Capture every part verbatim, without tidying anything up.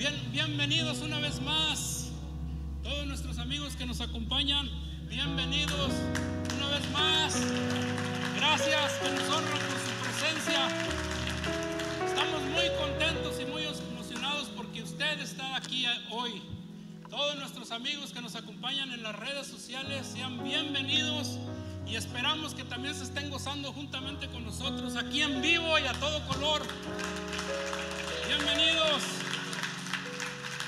Bien, bienvenidos una vez más, todos nuestros amigos que nos acompañan, bienvenidos una vez más. Gracias, que nos honran por su presencia. Estamos muy contentos y muy emocionados porque usted está aquí hoy. Todos nuestros amigos que nos acompañan en las redes sociales, sean bienvenidos y esperamos que también se estén gozando juntamente con nosotros aquí en vivo y a todo color. Bienvenidos.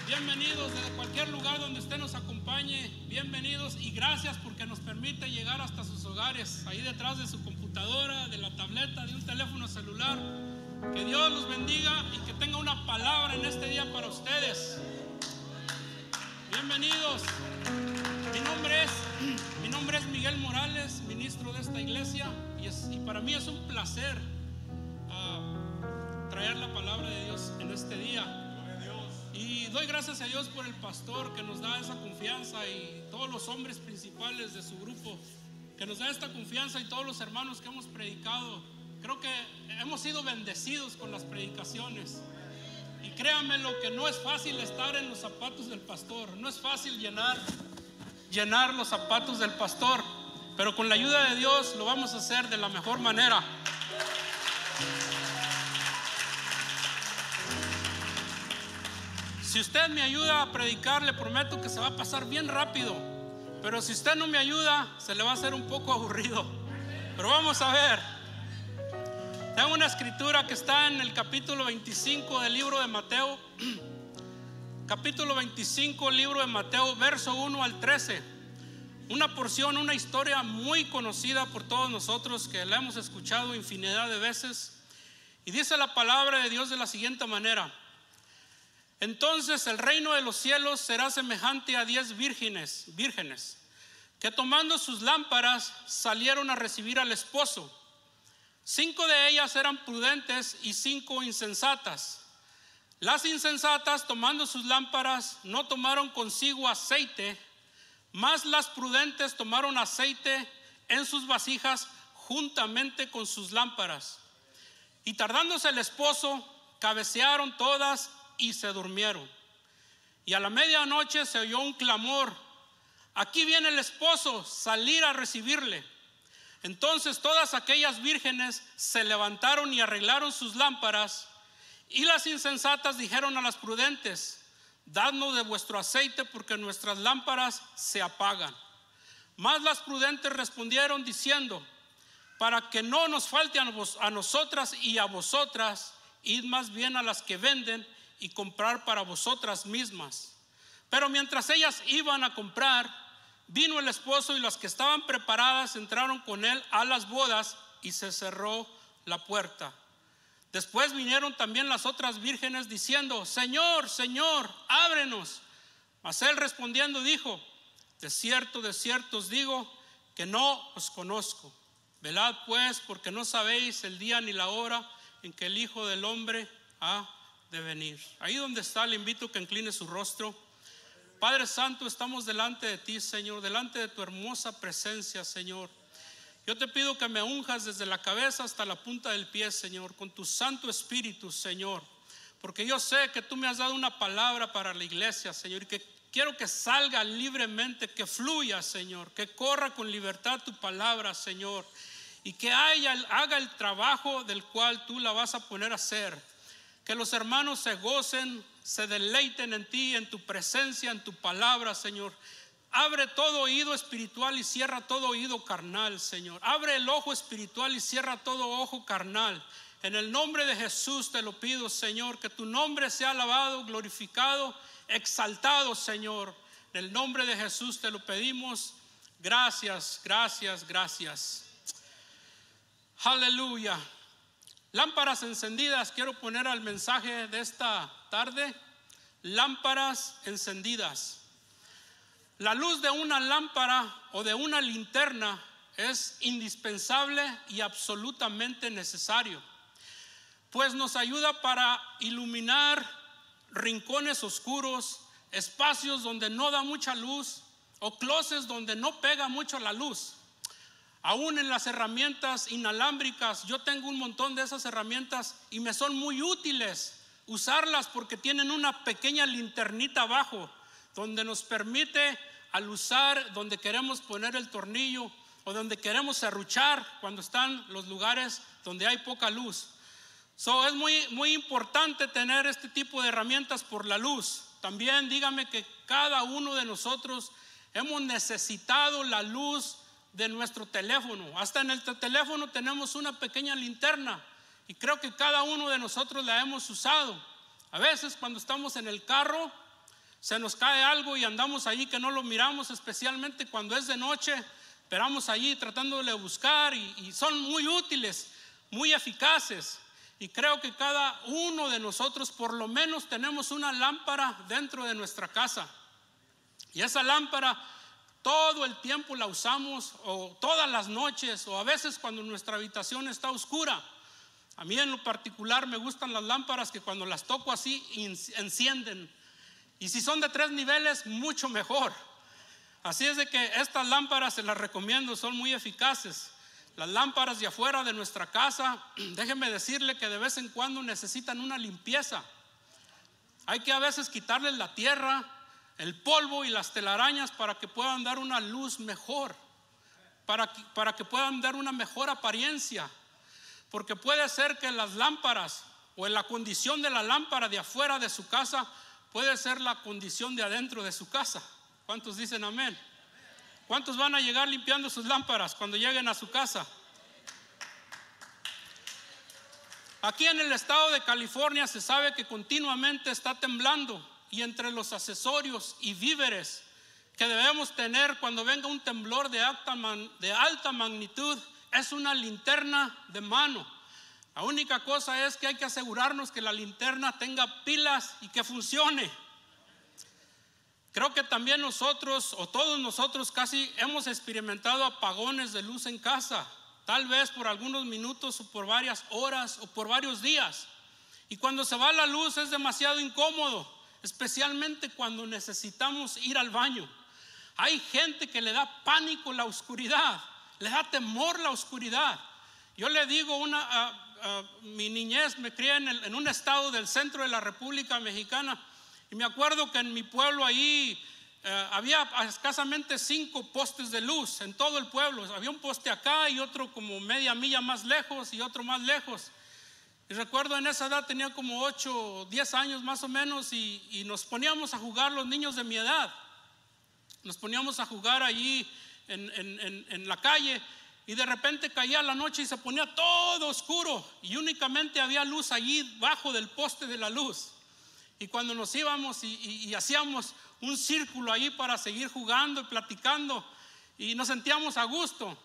Bienvenidos desde cualquier lugar donde usted nos acompañe, bienvenidos y gracias porque nos permite llegar hasta sus hogares, ahí detrás de su computadora, de la tableta, de un teléfono celular. Que Dios los bendiga y que tenga una palabra en este día para ustedes. Bienvenidos. Mi nombre es, mi nombre es Miguel Morales, ministro de esta iglesia, y, es, y para mí es un placer uh, traer la palabra de Dios en este día. Y doy gracias a Dios por el pastor que nos da esa confianza y todos los hombres principales de su grupo que nos da esta confianza y todos los hermanos que hemos predicado. Creo que hemos sido bendecidos con las predicaciones y créanme lo que no es fácil estar en los zapatos del pastor, no es fácil llenar, llenar los zapatos del pastor, pero con la ayuda de Dios lo vamos a hacer de la mejor manera. Si usted me ayuda a predicar, le prometo que se va a pasar bien rápido. Pero si usted no me ayuda, se le va a hacer un poco aburrido. Pero vamos a ver. Tengo una escritura que está en el capítulo veinticinco del libro de Mateo. Capítulo veinticinco, libro de Mateo, verso uno al trece. Una porción, una historia muy conocida por todos nosotros, que la hemos escuchado infinidad de veces. Y dice la palabra de Dios de la siguiente manera: entonces el reino de los cielos será semejante a diez vírgenes, vírgenes, que tomando sus lámparas salieron a recibir al esposo. Cinco de ellas eran prudentes y cinco insensatas. Las insensatas, tomando sus lámparas, no tomaron consigo aceite, mas las prudentes tomaron aceite en sus vasijas juntamente con sus lámparas. Y tardándose el esposo, cabecearon todas y se durmieron. Y a la medianoche se oyó un clamor: aquí viene el esposo, salir a recibirle. Entonces todas aquellas vírgenes se levantaron y arreglaron sus lámparas. Y las insensatas dijeron a las prudentes: dadnos de vuestro aceite, porque nuestras lámparas se apagan. Mas las prudentes respondieron diciendo: para que no nos falte a, vos, a nosotras y a vosotras, id más bien a las que venden y comprar para vosotras mismas. Pero mientras ellas iban a comprar, vino el esposo, y las que estaban preparadas entraron con él a las bodas, y se cerró la puerta. Después vinieron también las otras vírgenes diciendo: Señor, Señor, ábrenos. Mas él respondiendo dijo: de cierto, de cierto os digo que no os conozco. Velad pues, porque no sabéis el día ni la hora en que el Hijo del Hombre ha de venir. Ahí donde está, le invito a que incline su rostro. Padre Santo, estamos delante de ti, Señor, delante de tu hermosa presencia, Señor. Yo te pido que me unjas desde la cabeza hasta la punta del pie, Señor, con tu Santo Espíritu, Señor, porque yo sé que tú me has dado una palabra para la iglesia, Señor, y que quiero que salga libremente, que fluya, Señor, que corra con libertad tu palabra, Señor, y que haya, haga el trabajo del cual tú la vas a poner a hacer. Que los hermanos se gocen, se deleiten en ti, en tu presencia, en tu palabra, Señor. Abre todo oído espiritual y cierra todo oído carnal, Señor. Abre el ojo espiritual y cierra todo ojo carnal. En el nombre de Jesús te lo pido, Señor, que tu nombre sea alabado, glorificado, exaltado, Señor. En el nombre de Jesús te lo pedimos. Gracias, gracias, gracias. Aleluya. Lámparas encendidas, quiero poner al mensaje de esta tarde: lámparas encendidas. La luz de una lámpara o de una linterna es indispensable y absolutamente necesario, pues nos ayuda para iluminar rincones oscuros, espacios donde no da mucha luz o closets donde no pega mucho la luz. Aún en las herramientas inalámbricas, yo tengo un montón de esas herramientas y me son muy útiles usarlas porque tienen una pequeña linternita abajo donde nos permite al usar donde queremos poner el tornillo o donde queremos serruchar cuando están los lugares donde hay poca luz. So, es muy, muy importante tener este tipo de herramientas por la luz. También dígame que cada uno de nosotros hemos necesitado la luz de nuestro teléfono. Hasta en el teléfono tenemos una pequeña linterna y creo que cada uno de nosotros la hemos usado. A veces cuando estamos en el carro se nos cae algo y andamos allí que no lo miramos, especialmente cuando es de noche. Esperamos allí tratándole de buscar y, y son muy útiles, muy eficaces. Y creo que cada uno de nosotros por lo menos tenemos una lámpara dentro de nuestra casa. Y esa lámpara todo el tiempo la usamos, o todas las noches, o a veces cuando nuestra habitación está oscura. A mí en lo particular me gustan las lámparas que cuando las toco así encienden. Y si son de tres niveles, mucho mejor. Así es de que estas lámparas se las recomiendo, son muy eficaces. Las lámparas de afuera de nuestra casa, déjeme decirle que de vez en cuando necesitan una limpieza. Hay que a veces quitarles la tierra, el polvo y las telarañas para que puedan dar una luz mejor, para que, para que puedan dar una mejor apariencia. Porque puede ser que las lámparas o en la condición de la lámpara de afuera de su casa puede ser la condición de adentro de su casa. ¿Cuántos dicen amén? ¿Cuántos van a llegar limpiando sus lámparas cuando lleguen a su casa? Aquí en el estado de California se sabe que continuamente está temblando, y entre los accesorios y víveres que debemos tener cuando venga un temblor de alta, man, de alta magnitud es una linterna de mano. La única cosa es que hay que asegurarnos que la linterna tenga pilas y que funcione. Creo que también nosotros, o todos nosotros casi, hemos experimentado apagones de luz en casa, tal vez por algunos minutos o por varias horas o por varios días. Y cuando se va la luz es demasiado incómodo, especialmente cuando necesitamos ir al baño. Hay gente que le da pánico la oscuridad, le da temor la oscuridad. Yo le digo, una, uh, uh, mi niñez me crié en, el, en un estado del centro de la República Mexicana. Y me acuerdo que en mi pueblo ahí eh, había escasamente cinco postes de luz en todo el pueblo. Había un poste acá y otro como media milla más lejos y otro más lejos. Y recuerdo en esa edad tenía como ocho o diez años más o menos y, y nos poníamos a jugar los niños de mi edad. Nos poníamos a jugar allí en, en, en, en la calle y de repente caía la noche y se ponía todo oscuro y únicamente había luz allí bajo del poste de la luz. Y cuando nos íbamos y, y, y hacíamos un círculo ahí para seguir jugando y platicando y nos sentíamos a gusto.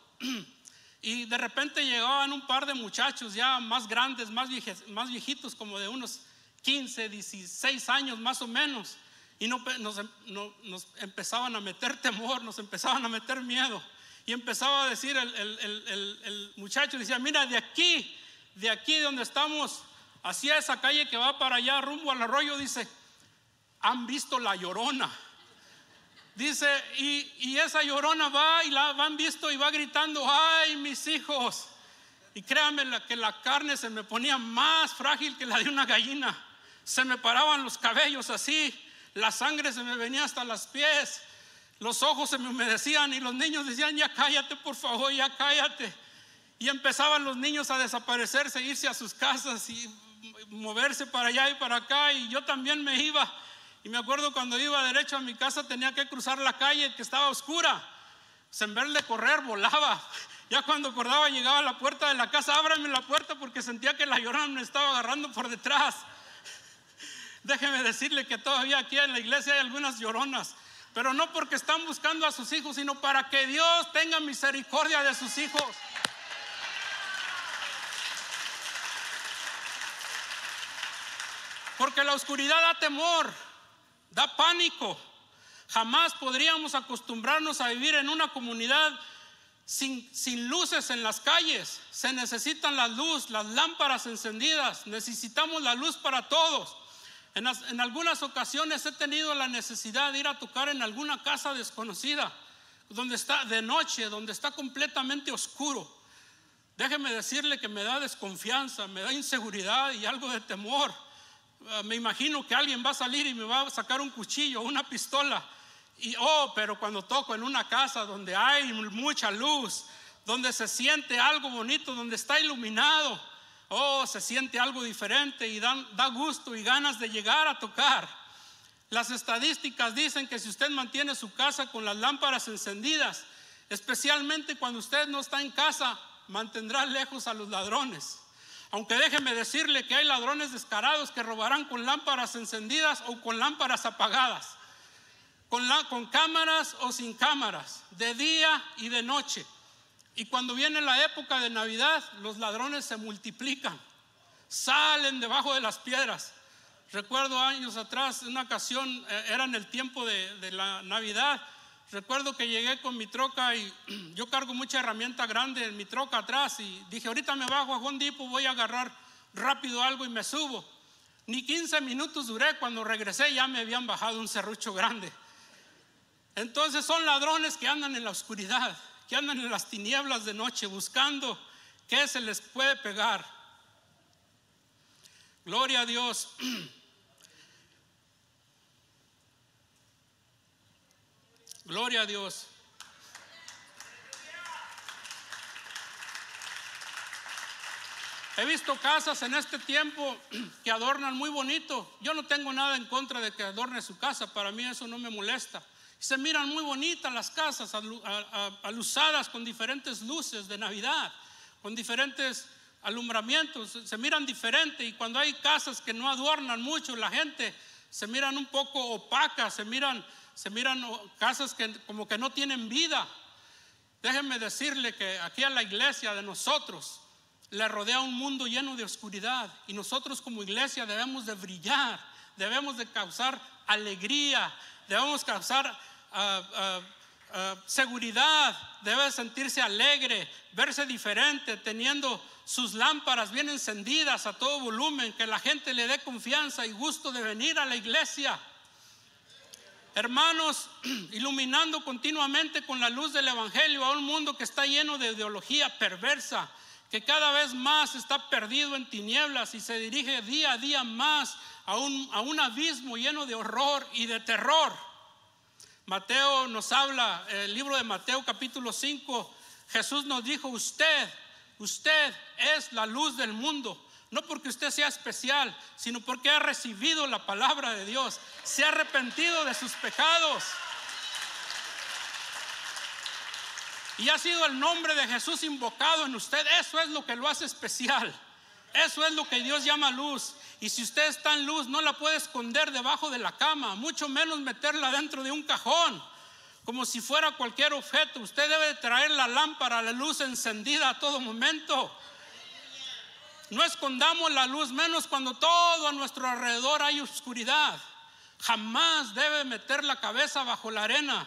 Y de repente llegaban un par de muchachos ya más grandes, más, vieje, más viejitos, como de unos quince, dieciséis años más o menos. Y no, nos, no, nos empezaban a meter temor, nos empezaban a meter miedo. Y empezaba a decir el, el, el, el, el muchacho, decía, mira, de aquí, de aquí donde estamos, hacia esa calle que va para allá rumbo al arroyo, dice, han visto la llorona. Dice, y, y esa llorona va y la han visto y va gritando, ay mis hijos. Y créanme la, que la carne se me ponía más frágil que la de una gallina. Se me paraban los cabellos así, la sangre se me venía hasta los pies, los ojos se me humedecían y los niños decían, ya cállate por favor, ya cállate. Y empezaban los niños a desaparecerse, irse a sus casas y moverse para allá y para acá, y yo también me iba. Y me acuerdo cuando iba derecho a mi casa tenía que cruzar la calle que estaba oscura. En vez de correr volaba. Ya cuando acordaba llegaba a la puerta de la casa, ábrame la puerta, porque sentía que la llorona me estaba agarrando por detrás. Déjeme decirle que todavía aquí en la iglesia hay algunas lloronas, pero no porque están buscando a sus hijos, sino para que Dios tenga misericordia de sus hijos. Porque la oscuridad da temor, da pánico. Jamás podríamos acostumbrarnos a vivir en una comunidad sin, sin luces en las calles. Se necesitan la luz, las lámparas encendidas. Necesitamos la luz para todos. En, las, en algunas ocasiones he tenido la necesidad de ir a tocar en alguna casa desconocida, donde está de noche, donde está completamente oscuro. Déjeme decirle que me da desconfianza, me da inseguridad y algo de temor. me imagino que alguien va a salir y me va a sacar un cuchillo, una pistola. Y oh, pero cuando toco en una casa donde hay mucha luz, donde se siente algo bonito, donde está iluminado, oh, se siente algo diferente y dan, da gusto y ganas de llegar a tocar. Las estadísticas dicen que si usted mantiene su casa con las lámparas encendidas, especialmente cuando usted no está en casa, mantendrá lejos a los ladrones. Aunque déjeme decirle que hay ladrones descarados que robarán con lámparas encendidas o con lámparas apagadas, con, la, con cámaras o sin cámaras, de día y de noche. Y cuando viene la época de Navidad, los ladrones se multiplican, salen debajo de las piedras. Recuerdo años atrás, una ocasión, era en el tiempo de, de la Navidad. Recuerdo que llegué con mi troca y yo cargo mucha herramienta grande en mi troca atrás. Y dije, ahorita me bajo a Home Depot, voy a agarrar rápido algo y me subo. Ni quince minutos duré, cuando regresé ya me habían bajado un serrucho grande. Entonces son ladrones que andan en la oscuridad, que andan en las tinieblas de noche buscando qué se les puede pegar. Gloria a Dios. Gloria a Dios. He visto casas en este tiempo que adornan muy bonito. Yo no tengo nada en contra de que adorne su casa, para mí eso no me molesta. Se miran muy bonitas las casas, alusadas con diferentes luces de Navidad, con diferentes alumbramientos, se miran diferente. Y cuando hay casas que no adornan mucho, la gente se miran un poco opacas, se miran, se miran casas que como que no tienen vida. Déjenme decirle que aquí a la iglesia de nosotros le rodea un mundo lleno de oscuridad, y nosotros como iglesia debemos de brillar, debemos de causar alegría, debemos causar uh, uh, uh, seguridad, debe sentirse alegre, verse diferente, teniendo sus lámparas bien encendidas a todo volumen, que la gente le dé confianza y gusto de venir a la iglesia. Hermanos, iluminando continuamente con la luz del evangelio a un mundo que está lleno de ideología perversa, que cada vez más está perdido en tinieblas y se dirige día a día más a un, a un abismo lleno de horror y de terror. Mateo nos habla, el libro de Mateo capítulo cinco, Jesús nos dijo, usted, usted es la luz del mundo. No porque usted sea especial, sino porque ha recibido la palabra de Dios, se ha arrepentido de sus pecados y ha sido el nombre de Jesús invocado en usted. Eso es lo que lo hace especial. Eso es lo que Dios llama luz. Y si usted está en luz, no la puede esconder debajo de la cama, mucho menos meterla dentro de un cajón, como si fuera cualquier objeto. Usted debe traer la lámpara, la luz encendida a todo momento. No escondamos la luz, menos cuando todo a nuestro alrededor hay oscuridad. Jamás debe meter la cabeza bajo la arena.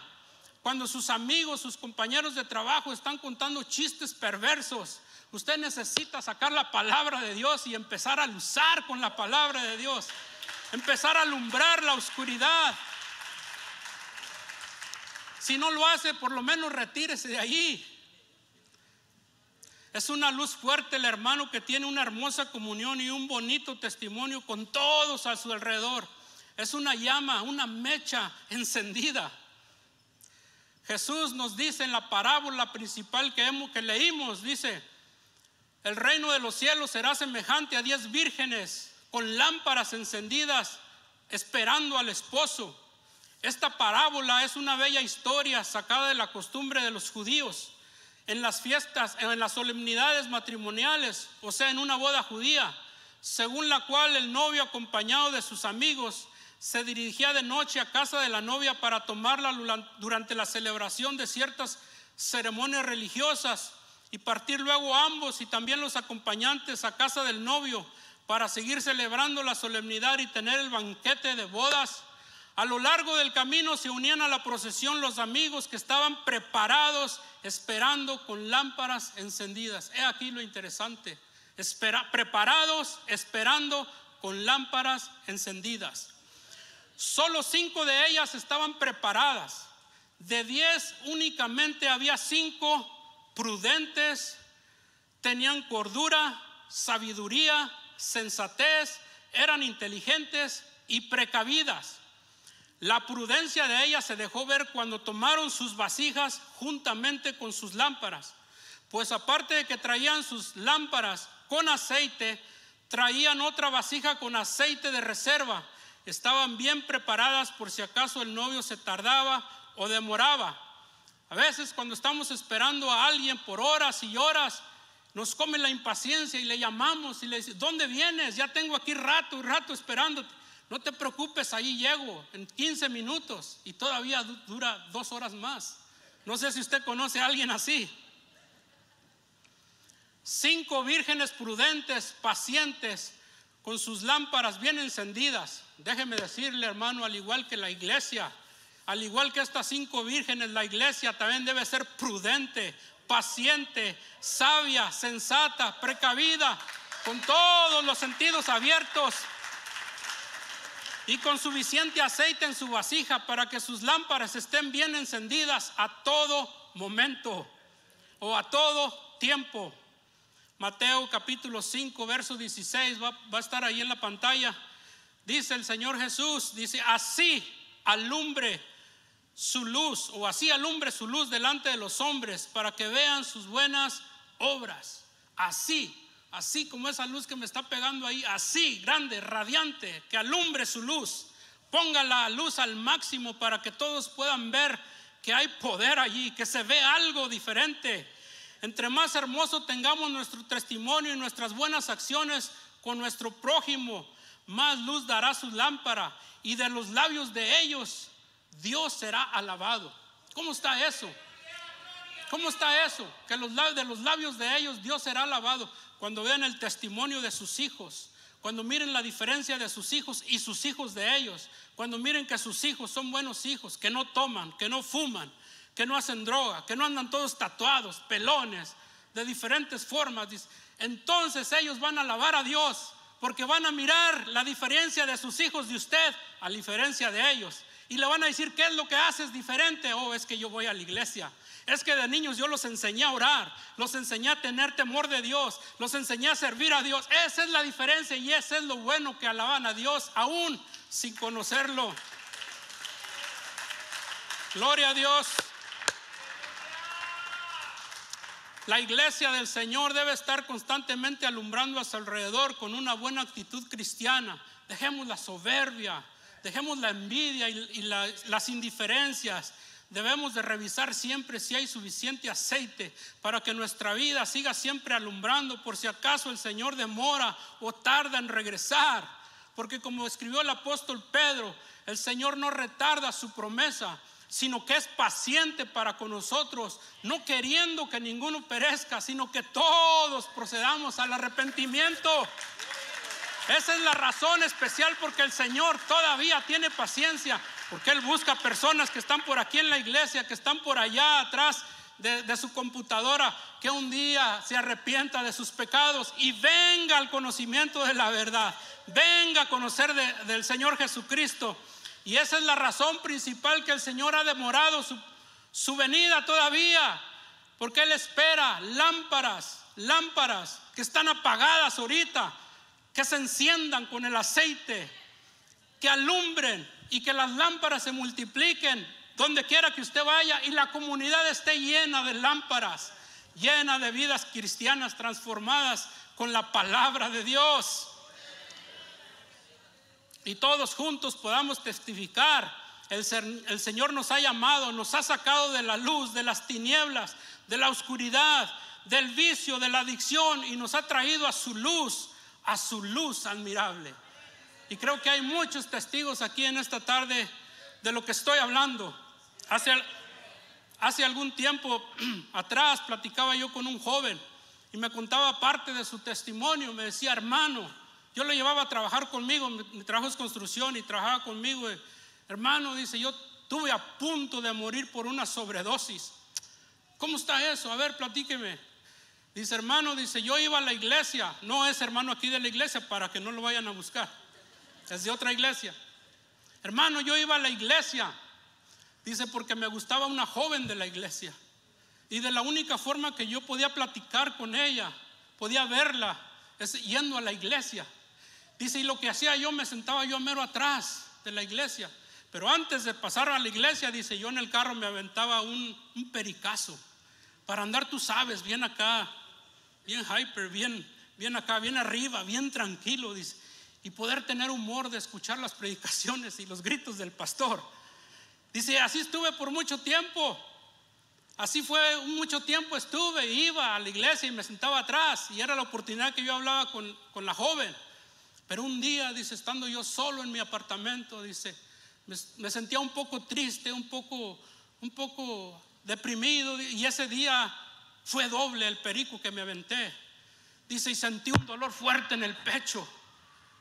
Cuando sus amigos, sus compañeros de trabajo están contando chistes perversos, usted necesita sacar la palabra de Dios y empezar a luchar con la palabra de Dios, empezar a alumbrar la oscuridad. Si no lo hace, por lo menos retírese de allí. Es una luz fuerte el hermano que tiene una hermosa comunión y un bonito testimonio con todos a su alrededor. Es una llama, una mecha encendida. Jesús nos dice en la parábola principal que, hemos, que leímos, dice, el reino de los cielos será semejante a diez vírgenes con lámparas encendidas esperando al esposo. Esta parábola es una bella historia sacada de la costumbre de los judíos. En las fiestas, en las solemnidades matrimoniales, o sea en una boda judía, según la cual el novio acompañado de sus amigos se dirigía de noche a casa de la novia para tomarla durante la celebración de ciertas ceremonias religiosas y partir luego ambos y también los acompañantes a casa del novio para seguir celebrando la solemnidad y tener el banquete de bodas. A lo largo del camino se unían a la procesión los amigos que estaban preparados esperando con lámparas encendidas. He aquí lo interesante, Espera, preparados esperando con lámparas encendidas. Solo cinco de ellas estaban preparadas. De diez únicamente había cinco prudentes, tenían cordura, sabiduría, sensatez eran inteligentes y precavidas. La prudencia de ellas se dejó ver cuando tomaron sus vasijas juntamente con sus lámparas, pues aparte de que traían sus lámparas con aceite, traían otra vasija con aceite de reserva. Estaban bien preparadas por si acaso el novio se tardaba o demoraba. A veces cuando estamos esperando a alguien por horas y horas, nos come la impaciencia y le llamamos y le decimos: ¿dónde vienes? Ya tengo aquí rato, rato esperándote. No te preocupes, ahí llego en quince minutos, y todavía dura dos horas más. No sé si usted conoce a alguien así. Cinco vírgenes prudentes, pacientes, con sus lámparas bien encendidas. Déjeme decirle, hermano, al igual que la iglesia, al igual que estas cinco vírgenes, la iglesia también debe ser prudente, paciente, sabia, sensata, precavida, con todos los sentidos abiertos y con suficiente aceite en su vasija para que sus lámparas estén bien encendidas a todo momento o a todo tiempo. Mateo capítulo cinco verso dieciséis va, va a estar ahí en la pantalla. Dice el Señor Jesús, dice: así alumbre su luz, o así alumbre su luz delante de los hombres, para que vean sus buenas obras. Así, así como esa luz que me está pegando ahí, así, grande, radiante, que alumbre su luz. Ponga la luz al máximo para que todos puedan ver que hay poder allí, que se ve algo diferente. Entre más hermoso tengamos nuestro testimonio y nuestras buenas acciones con nuestro prójimo, más luz dará su lámpara, y de los labios de ellos Dios será alabado. ¿Cómo está eso? ¿Cómo está eso? Que los labios, de los labios de ellos Dios será alabado. Cuando vean el testimonio de sus hijos, cuando miren la diferencia de sus hijos y sus hijos de ellos, cuando miren que sus hijos son buenos hijos, que no toman, que no fuman, que no hacen droga, que no andan todos tatuados, pelones, de diferentes formas, entonces ellos van a alabar a Dios, porque van a mirar la diferencia de sus hijos de usted a la diferencia de ellos, y le van a decir: ¿qué es lo que haces diferente? Oh, es que yo voy a la iglesia. Es que de niños yo los enseñé a orar, los enseñé a tener temor de Dios, los enseñé a servir a Dios. Esa es la diferencia, y ese es lo bueno, que alaban a Dios aún sin conocerlo. Gloria a Dios. La iglesia del Señor debe estar constantemente alumbrando a su alrededor con una buena actitud cristiana. Dejemos la soberbia, dejemos la envidia y, y la, las indiferencias. Debemos de revisar siempre si hay suficiente aceite para que nuestra vida siga siempre alumbrando, por si acaso el Señor demora o tarda en regresar. Porque como escribió el apóstol Pedro, el Señor no retarda su promesa, sino que es paciente para con nosotros, no queriendo que ninguno perezca, sino que todos procedamos al arrepentimiento. Esa es la razón especial porque el Señor todavía tiene paciencia, porque Él busca personas que están por aquí en la iglesia, que están por allá atrás de, de su computadora, que un día se arrepienta de sus pecados y venga al conocimiento de la verdad, venga a conocer de, del Señor Jesucristo. Y esa es la razón principal que el Señor ha demorado su, su venida todavía, porque Él espera lámparas, lámparas que están apagadas ahorita, que se enciendan con el aceite, que alumbren, y que las lámparas se multipliquen donde quiera que usted vaya, y la comunidad esté llena de lámparas, llena de vidas cristianas transformadas con la palabra de Dios. Y todos juntos podamos testificar: el, ser, el Señor nos ha llamado, nos ha sacado de la luz, de las tinieblas, de la oscuridad, del vicio, de la adicción, y nos ha traído a su luz, a su luz admirable. Y creo que hay muchos testigos aquí en esta tarde de lo que estoy hablando. Hace, hace algún tiempo atrás platicaba yo con un joven y me contaba parte de su testimonio. Me decía: hermano, yo lo llevaba a trabajar conmigo, mi trabajo es construcción, y trabajaba conmigo. Hermano, dice, yo tuve a punto de morir por una sobredosis. ¿Cómo está eso? A ver, platíqueme. Dice: hermano, dice, yo iba a la iglesia. No es hermano aquí de la iglesia, para que no lo vayan a buscar, es de otra iglesia. Hermano, yo iba a la iglesia, dice, porque me gustaba una joven de la iglesia, y de la única forma que yo podía platicar con ella, podía verla, es yendo a la iglesia. Dice, y lo que hacía yo, me sentaba yo mero atrás de la iglesia. Pero antes de pasar a la iglesia, dice, yo en el carro me aventaba un, un pericazo. Para andar, tú sabes, bien acá, bien hyper, bien, bien acá, bien arriba, bien tranquilo, dice. Y poder tener humor de escuchar las predicaciones y los gritos del pastor. Dice, así estuve por mucho tiempo. Así fue, mucho tiempo estuve, iba a la iglesia y me sentaba atrás. Y era la oportunidad que yo hablaba con, con la joven. Pero un día, dice, estando yo solo en mi apartamento, dice, me, me sentía un poco triste, un poco, un poco deprimido. Y ese día fue doble el perico que me aventé. Dice, y sentí un dolor fuerte en el pecho,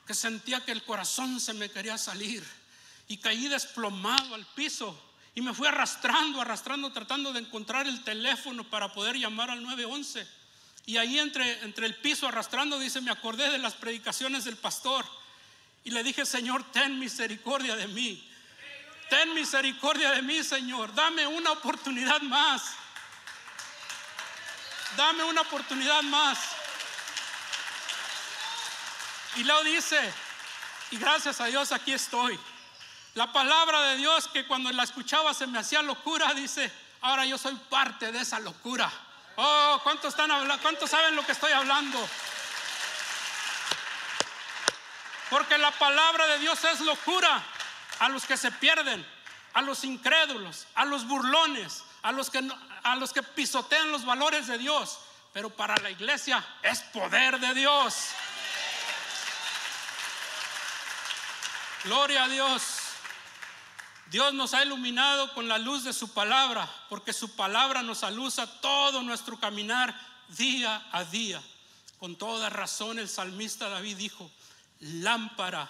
que sentía que el corazón se me quería salir. Y caí desplomado al piso. Y me fui arrastrando, arrastrando, tratando de encontrar el teléfono para poder llamar al nueve once. Y ahí entre, entre el piso arrastrando, dice, me acordé de las predicaciones del pastor. Y le dije, Señor, ten misericordia de mí. Ten misericordia de mí, Señor. Dame una oportunidad más. Dame una oportunidad más. Y luego dice, y gracias a Dios aquí estoy. La palabra de Dios, que cuando la escuchaba se me hacía locura, dice, ahora yo soy parte de esa locura. Oh, ¿cuántos están hablando? ¿Cuántos saben lo que estoy hablando? Porque la palabra de Dios es locura a los que se pierden, a los incrédulos, a los burlones, a los que, a los que pisotean los valores de Dios. Pero para la iglesia es poder de Dios. Gloria a Dios. Dios nos ha iluminado con la luz de su palabra, porque su palabra nos alusa todo nuestro caminar día a día. Con toda razón el salmista David dijo, lámpara,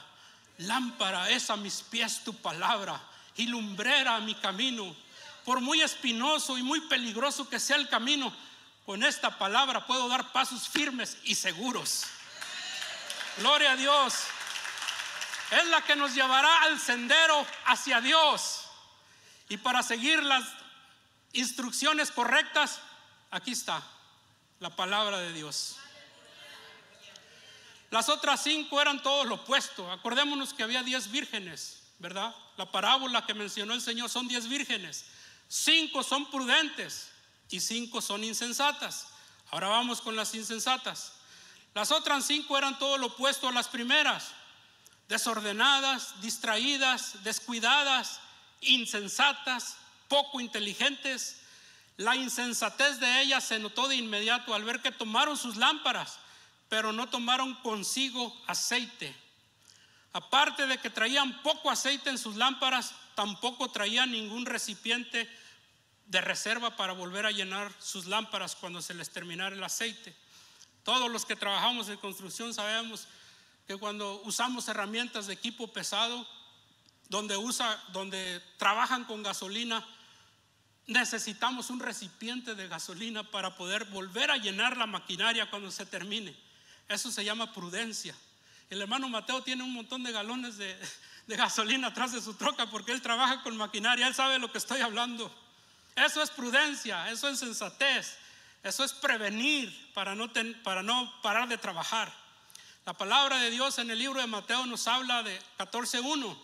lámpara es a mis pies tu palabra y lumbrera a mi camino. Por muy espinoso y muy peligroso que sea el camino, con esta palabra puedo dar pasos firmes y seguros. Gloria a Dios. Es la que nos llevará al sendero hacia Dios. Y para seguir las instrucciones correctas, aquí está la palabra de Dios. Las otras cinco eran todo lo opuesto. Acordémonos que había diez vírgenes, ¿verdad? La parábola que mencionó el Señor son diez vírgenes. Cinco son prudentes y cinco son insensatas. Ahora vamos con las insensatas. Las otras cinco eran todo lo opuesto a las primeras. Desordenadas, distraídas, descuidadas, insensatas, poco inteligentes. La insensatez de ellas se notó de inmediato al ver que tomaron sus lámparas, pero no tomaron consigo aceite. Aparte de que traían poco aceite en sus lámparas, tampoco traían ningún recipiente de reserva para volver a llenar sus lámparas cuando se les terminara el aceite. Todos los que trabajamos en construcción sabemos que cuando usamos herramientas de equipo pesado, donde, usa, donde trabajan con gasolina, necesitamos un recipiente de gasolina para poder volver a llenar la maquinaria cuando se termine. Eso se llama prudencia. El hermano Mateo tiene un montón de galones de, de gasolina atrás de su troca porque él trabaja con maquinaria, él sabe lo que estoy hablando. Eso es prudencia, eso es sensatez, eso es prevenir para no, ten, para no parar de trabajar. La palabra de Dios en el libro de Mateo nos habla de catorce uno.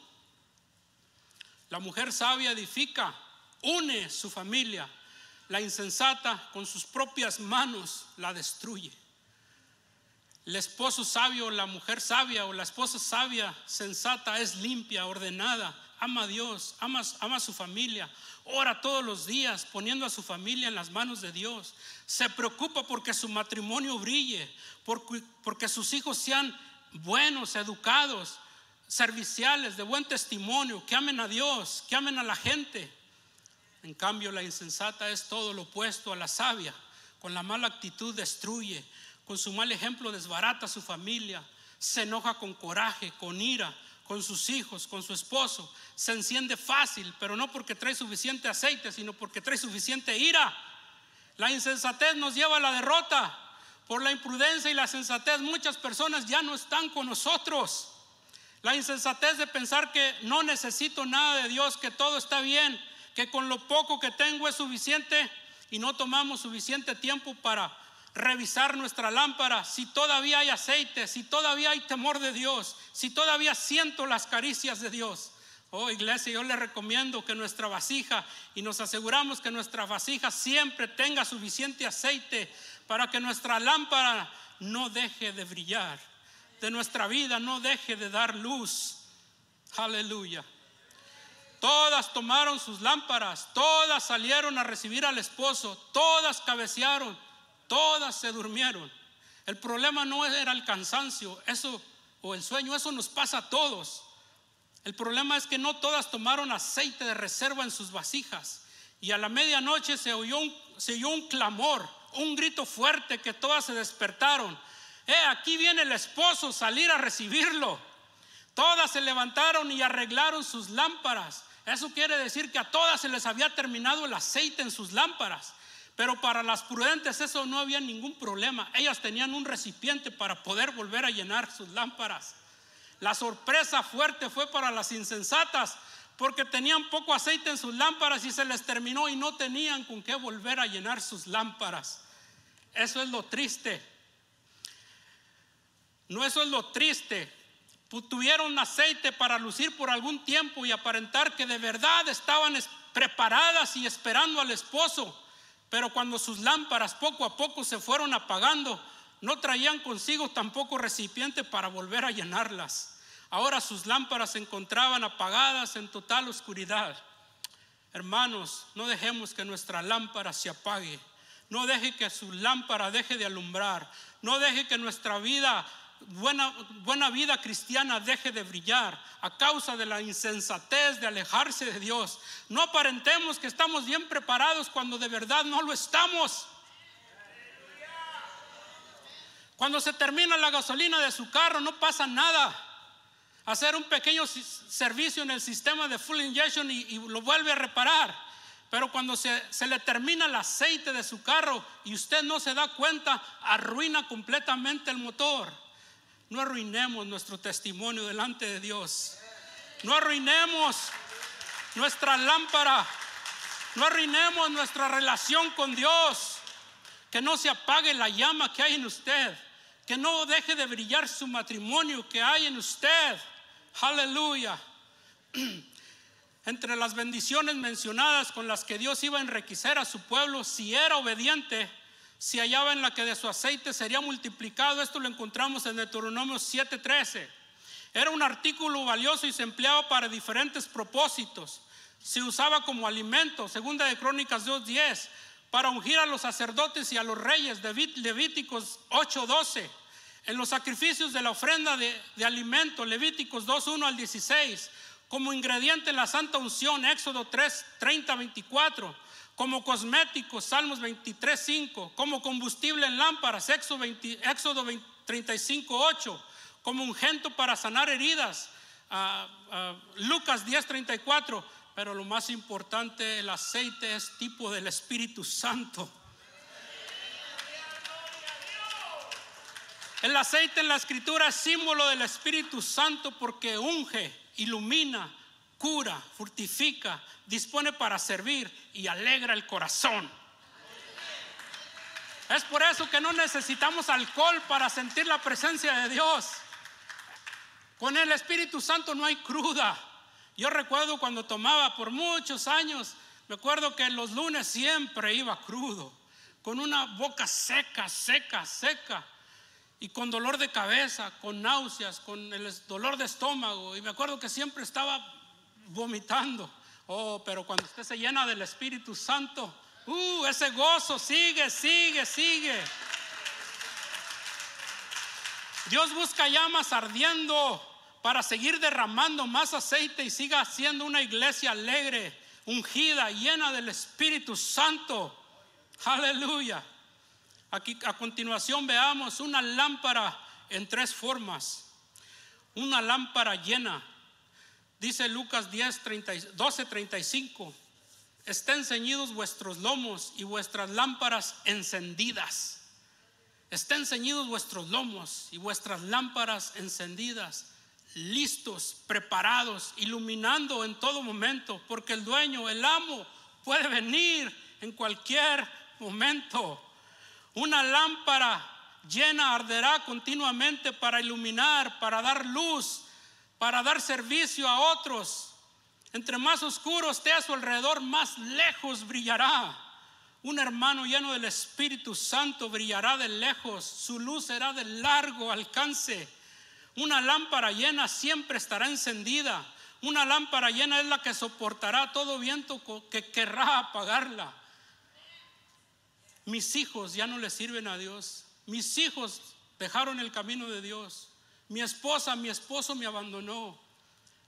La mujer sabia edifica, une su familia. La insensata con sus propias manos la destruye. El esposo sabio, la mujer sabia o la esposa sabia, sensata, es limpia, ordenada, ama a Dios, ama, ama a su familia, ora todos los días poniendo a su familia en las manos de Dios. Se preocupa porque su matrimonio brille, porque, porque sus hijos sean buenos, educados, serviciales, de buen testimonio, que amen a Dios, que amen a la gente. En cambio, la insensata es todo lo opuesto a la sabia. Con la mala actitud destruye. Con su mal ejemplo desbarata a su familia, se enoja con coraje, con ira, con sus hijos, con su esposo. Se enciende fácil, pero no porque trae suficiente aceite, sino porque trae suficiente ira. La insensatez nos lleva a la derrota. Por la imprudencia y la sensatez muchas personas ya no están con nosotros. La insensatez de pensar que no necesito nada de Dios, que todo está bien, que con lo poco que tengo es suficiente, y no tomamos suficiente tiempo para revisar nuestra lámpara, si todavía hay aceite, si todavía hay temor de Dios, si todavía siento las caricias de Dios. Oh, iglesia, yo le recomiendo que nuestra vasija, y nos aseguramos que nuestra vasija siempre tenga suficiente aceite para que nuestra lámpara no deje de brillar, de nuestra vida no deje de dar luz. Aleluya. Todas tomaron sus lámparas, todas salieron a recibir al esposo, todas cabecearon, todas se durmieron. El problema no era el cansancio, eso, o el sueño, eso nos pasa a todos. El problema es que no todas tomaron aceite de reserva en sus vasijas. Y a la medianoche se oyó un, se oyó un clamor, un grito fuerte, que todas se despertaron. Eh, aquí viene el esposo, salir a recibirlo. Todas se levantaron y arreglaron sus lámparas. Eso quiere decir que a todas se les había terminado el aceite en sus lámparas. Pero para las prudentes eso no había ningún problema. Ellas tenían un recipiente para poder volver a llenar sus lámparas. La sorpresa fuerte fue para las insensatas, porque tenían poco aceite en sus lámparas y se les terminó y no tenían con qué volver a llenar sus lámparas. Eso es lo triste. No, eso es lo triste. Tuvieron aceite para lucir por algún tiempo y aparentar que de verdad estaban preparadas y esperando al esposo. Pero cuando sus lámparas poco a poco se fueron apagando, no traían consigo tampoco recipiente para volver a llenarlas. Ahora sus lámparas se encontraban apagadas en total oscuridad. Hermanos, no dejemos que nuestra lámpara se apague. No deje que su lámpara deje de alumbrar. No deje que nuestra vida, buena, buena vida cristiana, deje de brillar a causa de la insensatez de alejarse de Dios. No aparentemos que estamos bien preparados cuando de verdad no lo estamos. Cuando se termina la gasolina de su carro no pasa nada. Hacer un pequeño servicio en el sistema de full injection y, y lo vuelve a reparar. Pero cuando se, se le termina el aceite de su carro y usted no se da cuenta, arruina completamente el motor. No arruinemos nuestro testimonio delante de Dios. No arruinemos nuestra lámpara. No arruinemos nuestra relación con Dios. Que no se apague la llama que hay en usted. Que no deje de brillar su matrimonio que hay en usted. Aleluya. Entre las bendiciones mencionadas con las que Dios iba a enriquecer a su pueblo, si era obediente, si hallaba en la que de su aceite sería multiplicado. Esto lo encontramos en Deuteronomio siete trece. Era un artículo valioso y se empleaba para diferentes propósitos. Se usaba como alimento. Segunda de Crónicas dos diez. Para ungir a los sacerdotes y a los reyes, Levíticos ocho doce. En los sacrificios de la ofrenda de, de alimento, Levíticos dos uno al dieciséis. Como ingrediente en la santa unción, Éxodo tres treinta al veinticuatro. Como cosméticos, Salmos veintitrés cinco. Como combustible en lámparas, Éxodo treinta y cinco ocho. Como ungüento para sanar heridas, uh, uh, Lucas diez treinta y cuatro. Pero lo más importante, el aceite es tipo del Espíritu Santo. El aceite en la Escritura es símbolo del Espíritu Santo, porque unge, ilumina, cura, fortifica, dispone para servir y alegra el corazón. Es por eso que no necesitamos alcohol para sentir la presencia de Dios. Con el Espíritu Santo no hay cruda. Yo recuerdo cuando tomaba por muchos años, me acuerdo que los lunes siempre iba crudo, con una boca seca, seca, seca, y con dolor de cabeza, con náuseas, con el dolor de estómago, y me acuerdo que siempre estaba vomitando. Oh, pero cuando usted se llena del Espíritu Santo, uh, ese gozo sigue, sigue, sigue. Dios busca llamas ardiendo para seguir derramando más aceite y siga siendo una iglesia alegre, ungida, llena del Espíritu Santo. Aleluya. Aquí a continuación veamos una lámpara en tres formas. Una lámpara llena. Dice Lucas diez, treinta, doce treinta y cinco. Estén ceñidos vuestros lomos y vuestras lámparas encendidas. Estén ceñidos vuestros lomos y vuestras lámparas encendidas. Listos, preparados, iluminando en todo momento, porque el dueño, el amo, puede venir en cualquier momento. Una lámpara llena arderá continuamente para iluminar, para dar luz, para dar servicio a otros. Entre más oscuro esté a su alrededor, más lejos brillará. Un hermano lleno del Espíritu Santo brillará de lejos, su luz será de largo alcance. Una lámpara llena siempre estará encendida. Una lámpara llena es la que soportará todo viento que querrá apagarla. Mis hijos ya no le sirven a Dios. Mis hijos dejaron el camino de Dios. Mi esposa, mi esposo me abandonó.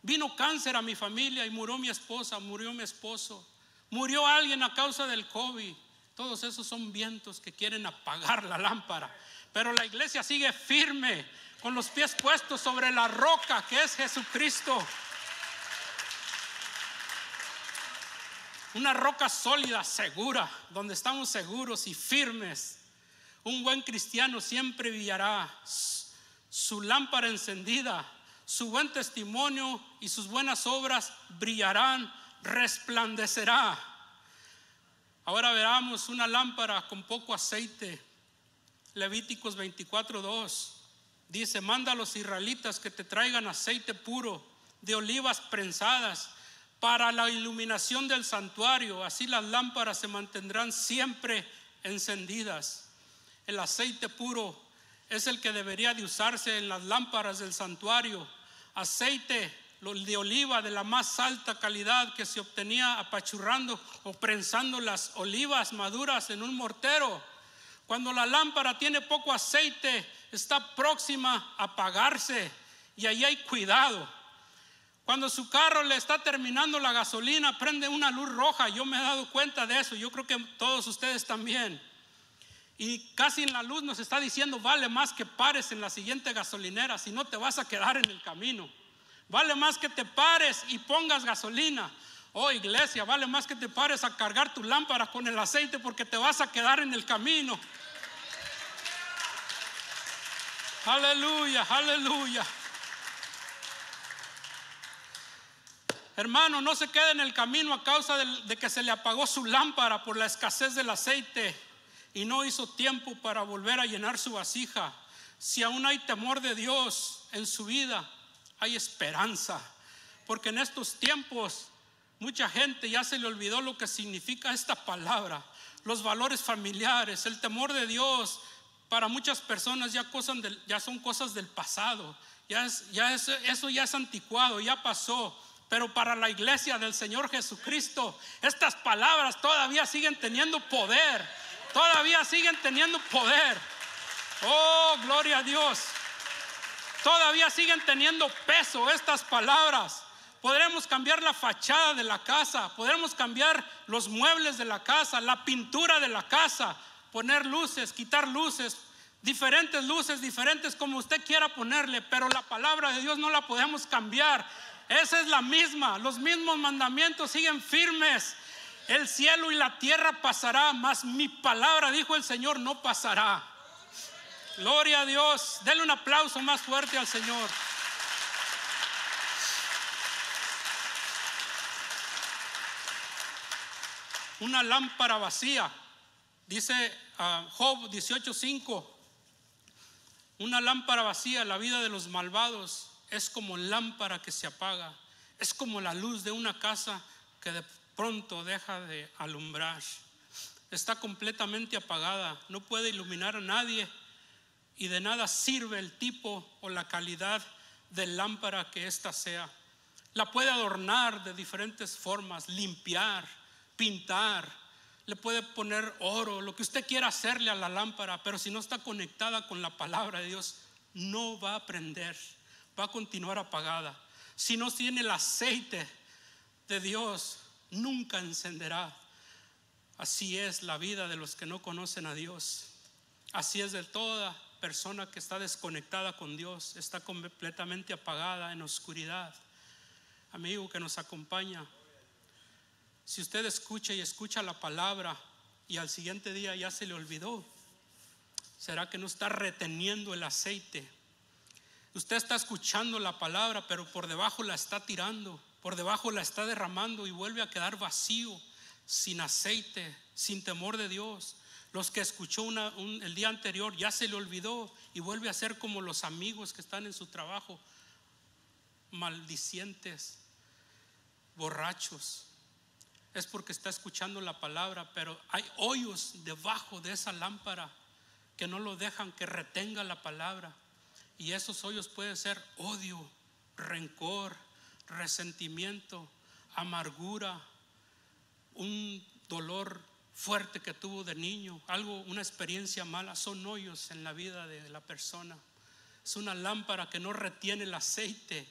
Vino cáncer a mi familia y murió mi esposa, murió mi esposo. Murió alguien a causa del COVID. Todos esos son vientos que quieren apagar la lámpara. Pero la iglesia sigue firme, con los pies puestos sobre la roca que es Jesucristo. Una roca sólida, segura, donde estamos seguros y firmes. Un buen cristiano siempre brillará. Su lámpara encendida, su buen testimonio y sus buenas obras brillarán, resplandecerá. Ahora veamos una lámpara con poco aceite. Levíticos veinticuatro dos dice: manda a los israelitas que te traigan aceite puro de olivas prensadas para la iluminación del santuario, así las lámparas se mantendrán siempre encendidas. El aceite puro es el que debería de usarse en las lámparas del santuario. Aceite de oliva de la más alta calidad que se obtenía apachurrando o prensando las olivas maduras en un mortero. Cuando la lámpara tiene poco aceite, está próxima a apagarse, y ahí hay cuidado. Cuando su carro le está terminando la gasolina, prende una luz roja. Yo me he dado cuenta de eso, yo creo que todos ustedes también. Y casi en la luz nos está diciendo: vale más que pares en la siguiente gasolinera, si no te vas a quedar en el camino. Vale más que te pares y pongas gasolina. Oh, iglesia, vale más que te pares a cargar tu lámpara con el aceite, porque te vas a quedar en el camino. Aleluya, aleluya. Hermano, no se quede en el camino a causa de, de que se le apagó su lámpara por la escasez del aceite y no hizo tiempo para volver a llenar su vasija. Si aún hay temor de Dios en su vida, hay esperanza, porque en estos tiempos mucha gente ya se le olvidó lo que significa esta palabra. Los valores familiares, el temor de Dios, para muchas personas ya, cosas del, ya son cosas del pasado. Ya es, ya es, eso ya es anticuado, ya pasó. Pero para la iglesia del Señor Jesucristo, estas palabras todavía siguen teniendo poder. Todavía siguen teniendo poder. Oh, gloria a Dios. Todavía siguen teniendo peso estas palabras. Podremos cambiar la fachada de la casa, podremos cambiar los muebles de la casa, la pintura de la casa, poner luces, quitar luces, diferentes luces, diferentes como usted quiera ponerle, pero la palabra de Dios no la podemos cambiar. Esa es la misma, los mismos mandamientos siguen firmes. El cielo y la tierra pasará, mas mi palabra, dijo el Señor, no pasará. Gloria a Dios. Denle un aplauso más fuerte al Señor. Una lámpara vacía, dice uh, Job dieciocho cinco, una lámpara vacía, la vida de los malvados, es como lámpara que se apaga, es como la luz de una casa que de pronto deja de alumbrar. Está completamente apagada, no puede iluminar a nadie, y de nada sirve el tipo o la calidad de lámpara que ésta sea. La puede adornar de diferentes formas, limpiar, pintar, le puede poner oro, lo que usted quiera hacerle a la lámpara, pero si no está conectada con la palabra de Dios, no va a prender, va a continuar apagada. Si no tiene el aceite de Dios, nunca encenderá. Así es la vida de los que no conocen a Dios. Así es de toda persona que está desconectada con Dios, está completamente apagada en oscuridad. Amigo que nos acompaña, si usted escucha y escucha la palabra y al siguiente día ya se le olvidó, ¿será que no está reteniendo el aceite? Usted está escuchando la palabra, pero por debajo la está tirando, por debajo la está derramando, y vuelve a quedar vacío, sin aceite, sin temor de Dios. los que escuchó una, un, el día anterior ya se le olvidó y vuelve a ser como los amigos que están en su trabajo, maldicientes, borrachos. Es porque está escuchando la palabra, pero hay hoyos debajo de esa lámpara que no lo dejan que retenga la palabra, y esos hoyos pueden ser odio, rencor, resentimiento, amargura, un dolor fuerte que tuvo de niño, algo, una experiencia mala. Son hoyos en la vida de la persona. Es una lámpara que no retiene el aceite.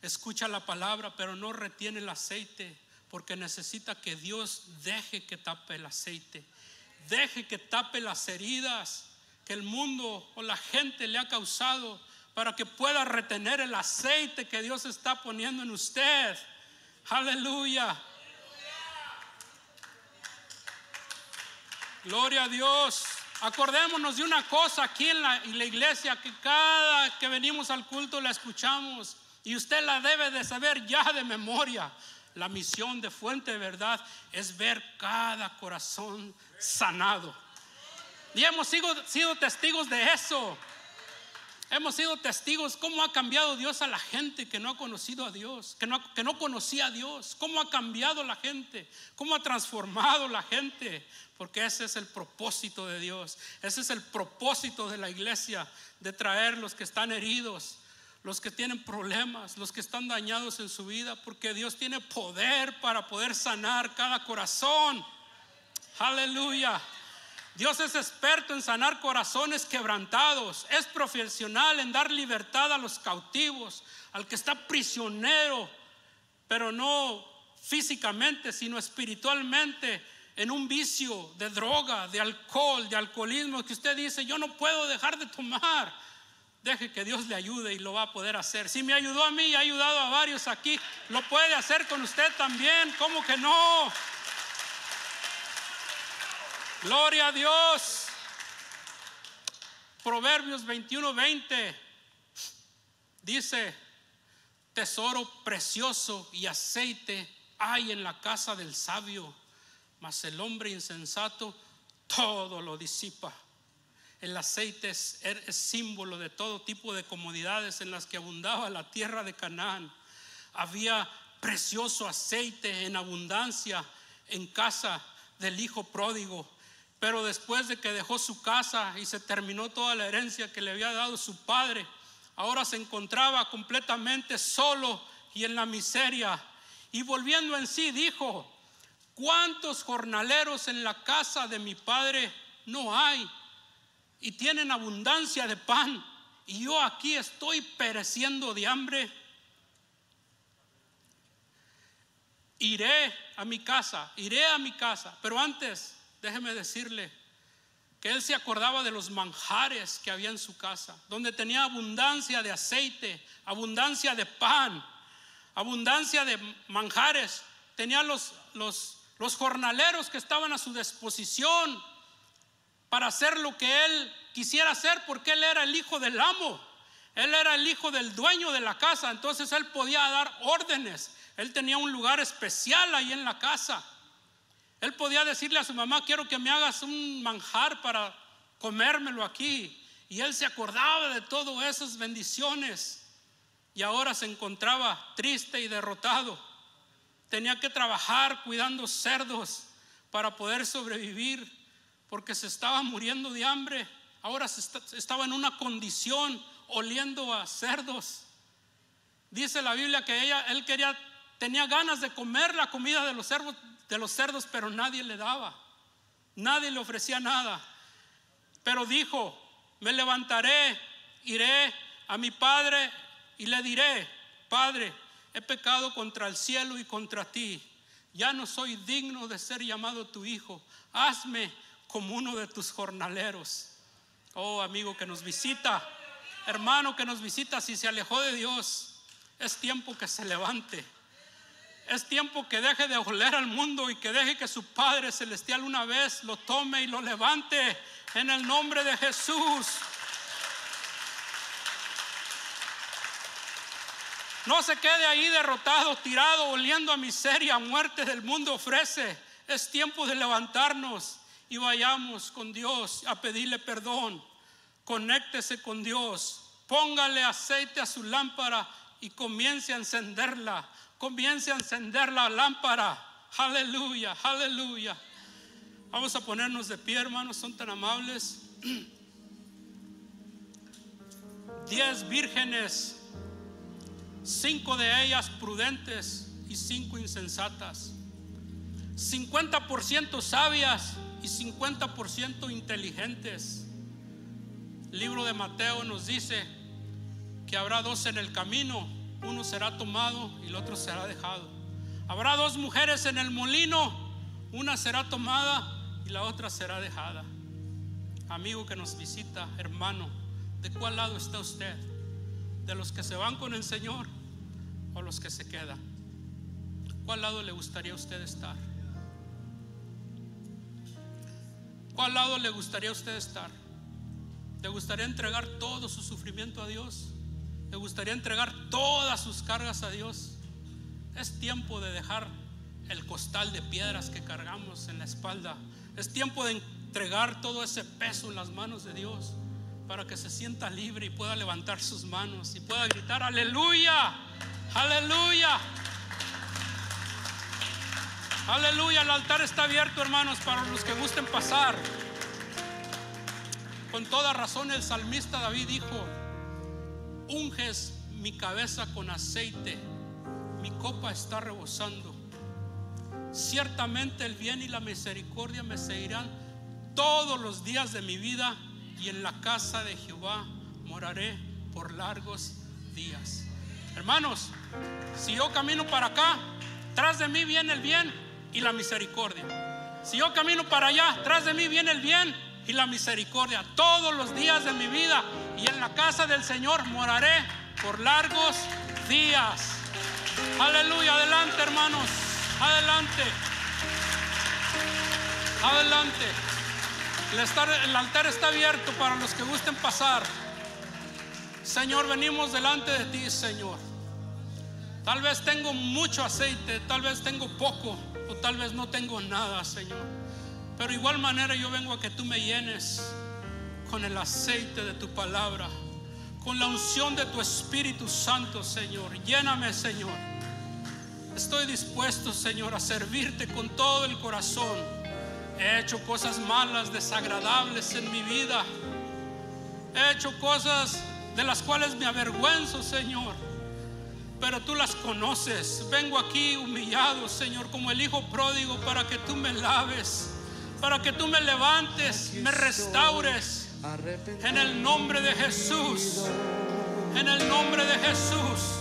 Escucha la palabra, pero no retiene el aceite, porque necesita que Dios deje que tape el aceite, deje que tape las heridas que el mundo o la gente le ha causado, para que pueda retener el aceite que Dios está poniendo en usted. Aleluya. Gloria a Dios. Acordémonos de una cosa aquí en la, en la iglesia, que cada que venimos al culto la escuchamos, y usted la debe de saber ya de memoria. La misión de Fuente de Verdad es ver cada corazón sanado. Y hemos sido, sido testigos de eso. Hemos sido testigos cómo ha cambiado Dios a la gente que no ha conocido a Dios, que no, que no conocía a Dios. Cómo ha cambiado la gente, cómo ha transformado la gente. Porque ese es el propósito de Dios. Ese es el propósito de la iglesia, de traer los que están heridos, los que tienen problemas, los que están dañados en su vida, porque Dios tiene poder para poder sanar cada corazón. Aleluya. Dios es experto en sanar corazones quebrantados. Es profesional en dar libertad a los cautivos, al que está prisionero, pero no físicamente, sino espiritualmente, en un vicio de droga, de alcohol, de alcoholismo, que usted dice: yo no puedo dejar de tomar. Deje que Dios le ayude, y lo va a poder hacer. Si me ayudó a mí y ha ayudado a varios aquí, lo puede hacer con usted también. ¿Cómo que no? Gloria a Dios. Proverbios veintiuno veinte dice: tesoro precioso y aceite hay en la casa del sabio, mas el hombre insensato todo lo disipa. El aceite es, es símbolo de todo tipo de comodidades en las que abundaba la tierra de Canaán. Había precioso aceite en abundancia en casa del hijo pródigo, pero después de que dejó su casa y se terminó toda la herencia que le había dado su padre, ahora se encontraba completamente solo y en la miseria. Y volviendo en sí dijo: ¿cuántos jornaleros en la casa de mi padre no hay? Y tienen abundancia de pan, y yo aquí estoy pereciendo de hambre. Iré a mi casa, iré a mi casa. Pero antes déjeme decirle que él se acordaba de los manjares que había en su casa, donde tenía abundancia de aceite, abundancia de pan, abundancia de manjares. Tenía los, los, los jornaleros que estaban a su disposición para hacer lo que él quisiera hacer, porque él era el hijo del amo, él era el hijo del dueño de la casa. Entonces él podía dar órdenes. Él tenía un lugar especial ahí en la casa. Él podía decirle a su mamá: quiero que me hagas un manjar para comérmelo aquí. Y él se acordaba de todas esas bendiciones, y ahora se encontraba triste y derrotado. Tenía que trabajar cuidando cerdos para poder sobrevivir, porque se estaba muriendo de hambre. Ahora se está, estaba en una condición oliendo a cerdos. Dice la Biblia que ella, él quería, tenía ganas de comer la comida de los, cerdos, de los cerdos, pero nadie le daba, nadie le ofrecía nada. Pero dijo: me levantaré, iré a mi padre y le diré: Padre, he pecado contra el cielo y contra ti, ya no soy digno de ser llamado tu hijo, hazme como uno de tus jornaleros. Oh, amigo que nos visita, hermano que nos visita, si se alejó de Dios, es tiempo que se levante. Es tiempo que deje de oler al mundo, y que deje que su Padre Celestial una vez lo tome y lo levante, en el nombre de Jesús. No se quede ahí derrotado, tirado, oliendo a miseria, a muerte del mundo ofrece. Es tiempo de levantarnos y vayamos con Dios a pedirle perdón. Conéctese con Dios, póngale aceite a su lámpara y comience a encenderla. Comience a encender la lámpara. Aleluya, aleluya. Vamos a ponernos de pie, hermanos, son tan amables. Diez vírgenes, cinco de ellas prudentes y cinco insensatas, cincuenta por ciento sabias y cincuenta por ciento inteligentes. El libro de Mateo nos dice que habrá dos en el camino, uno será tomado y el otro será dejado. Habrá dos mujeres en el molino, una será tomada y la otra será dejada. Amigo que nos visita, hermano, ¿de cuál lado está usted? ¿De los que se van con el Señor o los que se quedan? ¿Cuál lado le gustaría a usted estar? ¿Cuál lado le gustaría a usted estar? ¿Le gustaría entregar todo su sufrimiento a Dios? ¿Le gustaría entregar todas sus cargas a Dios? Es tiempo de dejar el costal de piedras que cargamos en la espalda. Es tiempo de entregar todo ese peso en las manos de Dios, para que se sienta libre y pueda levantar sus manos y pueda gritar aleluya, aleluya, aleluya. El altar está abierto, hermanos, para los que gusten pasar. Con toda razón el salmista David dijo: unges mi cabeza con aceite, mi copa está rebosando. Ciertamente el bien y la misericordia me seguirán todos los días de mi vida, y en la casa de Jehová moraré por largos días. Hermanos, si yo camino para acá, tras de mí viene el bien y la misericordia. Si yo camino para allá, tras de mí viene el bien y la misericordia todos los días de mi vida, y en la casa del Señor moraré por largos días. Aleluya. Adelante, hermanos, adelante, adelante. El altar, el altar está abierto para los que gusten pasar. Señor, venimos delante de ti, Señor. Tal vez tengo mucho aceite, tal vez tengo poco, o tal vez no tengo nada, Señor. Pero de igual manera yo vengo a que tú me llenes con el aceite de tu palabra, con la unción de tu Espíritu Santo, Señor. Lléname, Señor. Estoy dispuesto, Señor, a servirte con todo el corazón. He hecho cosas malas, desagradables en mi vida. He hecho cosas de las cuales me avergüenzo, Señor, pero tú las conoces. Vengo aquí humillado, Señor, como el hijo pródigo, para que tú me laves, para que tú me levantes, me restaures, en el nombre de Jesús, en el nombre de Jesús.